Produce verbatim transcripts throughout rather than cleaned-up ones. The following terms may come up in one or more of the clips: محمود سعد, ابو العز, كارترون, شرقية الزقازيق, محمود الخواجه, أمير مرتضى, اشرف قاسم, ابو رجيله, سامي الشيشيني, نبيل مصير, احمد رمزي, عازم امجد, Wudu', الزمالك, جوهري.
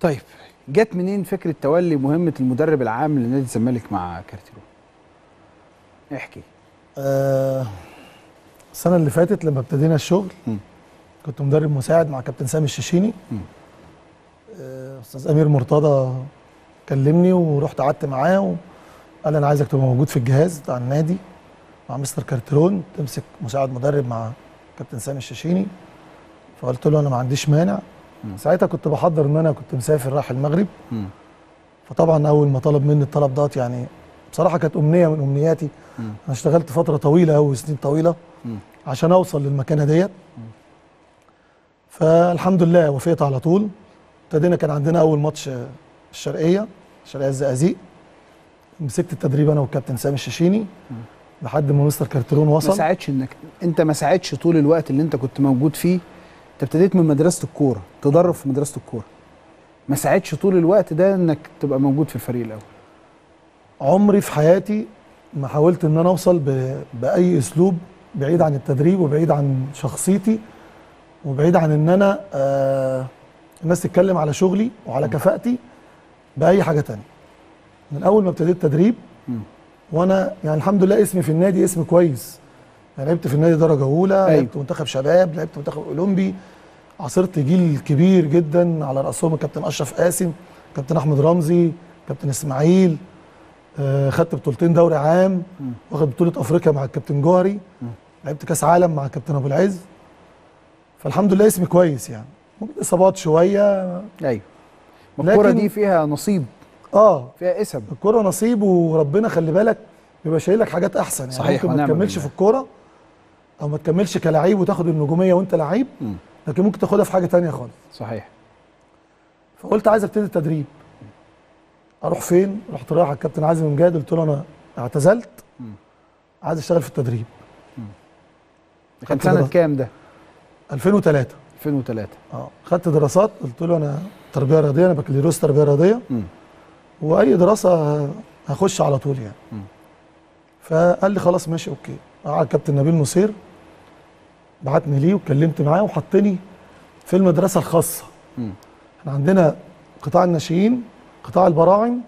طيب جت منين فكره تولي مهمه المدرب العام لنادي الزمالك مع كارترون؟ احكي. آه السنه اللي فاتت لما ابتدينا الشغل م. كنت مدرب مساعد مع كابتن سامي الشيشيني. آه استاذ امير مرتضى كلمني ورحت قعدت معاه وقال انا عايزك تبقى موجود في الجهاز بتاع النادي مع مستر كارترون، تمسك مساعد مدرب مع كابتن سامي الشيشيني. فقلت له انا ما عنديش مانع. م. ساعتها كنت بحضر ان انا كنت مسافر رايح المغرب. م. فطبعا اول ما طلب مني الطلب ده يعني بصراحه كانت امنيه من امنياتي. م. انا اشتغلت فتره طويله قوي، سنين طويله م. عشان اوصل للمكانه ديت. فالحمد لله وافقت على طول. ابتدينا كان عندنا اول ماتش الشرقيه شرقية الزقازيق، مسكت التدريب انا والكابتن سامي الشيشيني لحد ما مستر كارترون وصل. ما ساعدش انك انت ما ساعدش طول الوقت اللي انت كنت موجود فيه، انت ابتديت من مدرسه الكوره، تدرب في مدرسه الكوره. ما ساعدش طول الوقت ده انك تبقى موجود في الفريق الاول؟ عمري في حياتي ما حاولت ان انا اوصل ب... باي اسلوب بعيد عن التدريب وبعيد عن شخصيتي وبعيد عن ان انا آه... الناس تتكلم على شغلي وعلى م. كفاءتي باي حاجه ثانيه. من اول ما ابتديت تدريب م. وانا يعني الحمد لله اسمي في النادي اسم كويس، يعني لعبت في النادي درجه اولى، أيوة. لعبت منتخب شباب، لعبت منتخب اولمبي، عاصرت جيل كبير جدا على راسهم الكابتن اشرف قاسم، كابتن احمد رمزي، كابتن اسماعيل. آه خدت بطولتين دوري عام، واخد بطوله افريقيا مع الكابتن جوهري، لعبت كاس عالم مع الكابتن ابو العز. فالحمد لله اسمي كويس يعني، ممكن اصابات شويه، ايوه. الكوره دي فيها نصيب، اه فيها اسم. الكوره نصيب، وربنا خلي بالك بيبقى شايل لك حاجات احسن يعني. صحيح، ممكن ما تكملش في الكوره او ما تكملش كلاعب وتاخد النجوميه وانت لعيب، لكن ممكن تاخدها في حاجه ثانيه خالص. صحيح. فقلت عايز ابتدي التدريب. اروح فين؟ رحت رايح على الكابتن عازم امجد، قلت له انا اعتزلت عايز اشتغل في التدريب. كان سنه كام ده؟ ألفين وثلاثة. ألفين وثلاثة اه خدت دراسات، قلت له انا تربيه رياضيه، انا بكالوريوس تربيه رياضيه. م. واي دراسه هخش على طول يعني. م. فقال لي خلاص ماشي اوكي. قعد كابتن نبيل مصير بعتني ليه واتكلمت معاه وحطني في المدرسه الخاصه. م. احنا عندنا قطاع الناشئين، قطاع البراعم،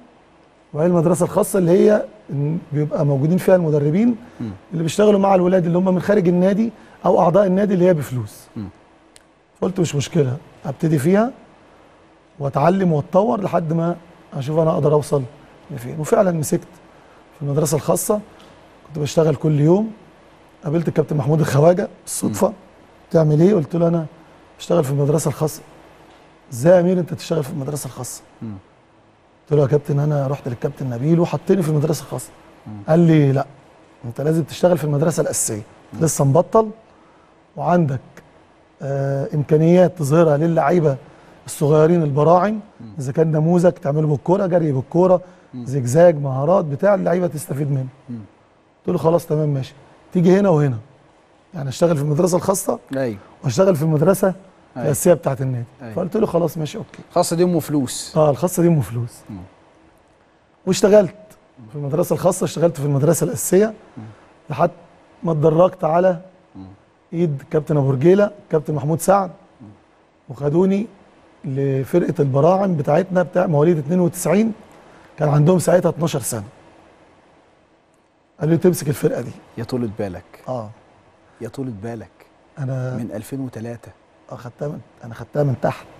وهي المدرسه الخاصه اللي هي بيبقى موجودين فيها المدربين م. اللي بيشتغلوا مع الولاد اللي هم من خارج النادي او اعضاء النادي اللي هي بفلوس. م. قلت مش مشكله ابتدي فيها واتعلم واتطور لحد ما اشوف انا اقدر اوصل لفين. وفعلا مسكت في المدرسه الخاصه، كنت بشتغل كل يوم. قابلت الكابتن محمود الخواجه بالصدفه. بتعمل ايه؟ قلت له انا بشتغل في المدرسه الخاصه. ازاي يا امير انت تشتغل في المدرسه الخاصه؟ قلت له يا كابتن انا رحت للكابتن نبيل وحطني في المدرسه الخاصه. قال لي لا انت لازم تشتغل في المدرسه الاساسيه، لسه مبطل وعندك آه امكانيات تظهرها للعيبه الصغيرين البراعم، اذا كان نموذج تعمله بالكوره، جري بالكوره، زجزاج، مهارات بتاع اللعيبه تستفيد منه. قلت له خلاص تمام ماشي، تيجي هنا وهنا، يعني اشتغل في المدرسه الخاصه ايوه واشتغل في المدرسه الاساسيه بتاعه النادي. أي. فقلت له خلاص ماشي اوكي. الخاصه دي ام فلوس؟ اه الخاصه دي ام فلوس. واشتغلت في المدرسه الخاصه، اشتغلت في المدرسه الاساسيه لحد ما اتدرجت على ايد كابتن ابو رجيله، كابتن محمود سعد، وخدوني لفرقه البراعم بتاعتنا بتاع مواليد اتنين وتسعين، كان عندهم ساعتها اتناشر سنه. قالوا لي تمسك الفرقه دي. يا طولة بالك. اه يا طولة بالك. انا من ألفين وثلاثة. اه خدتها من انا خدتها من تحت.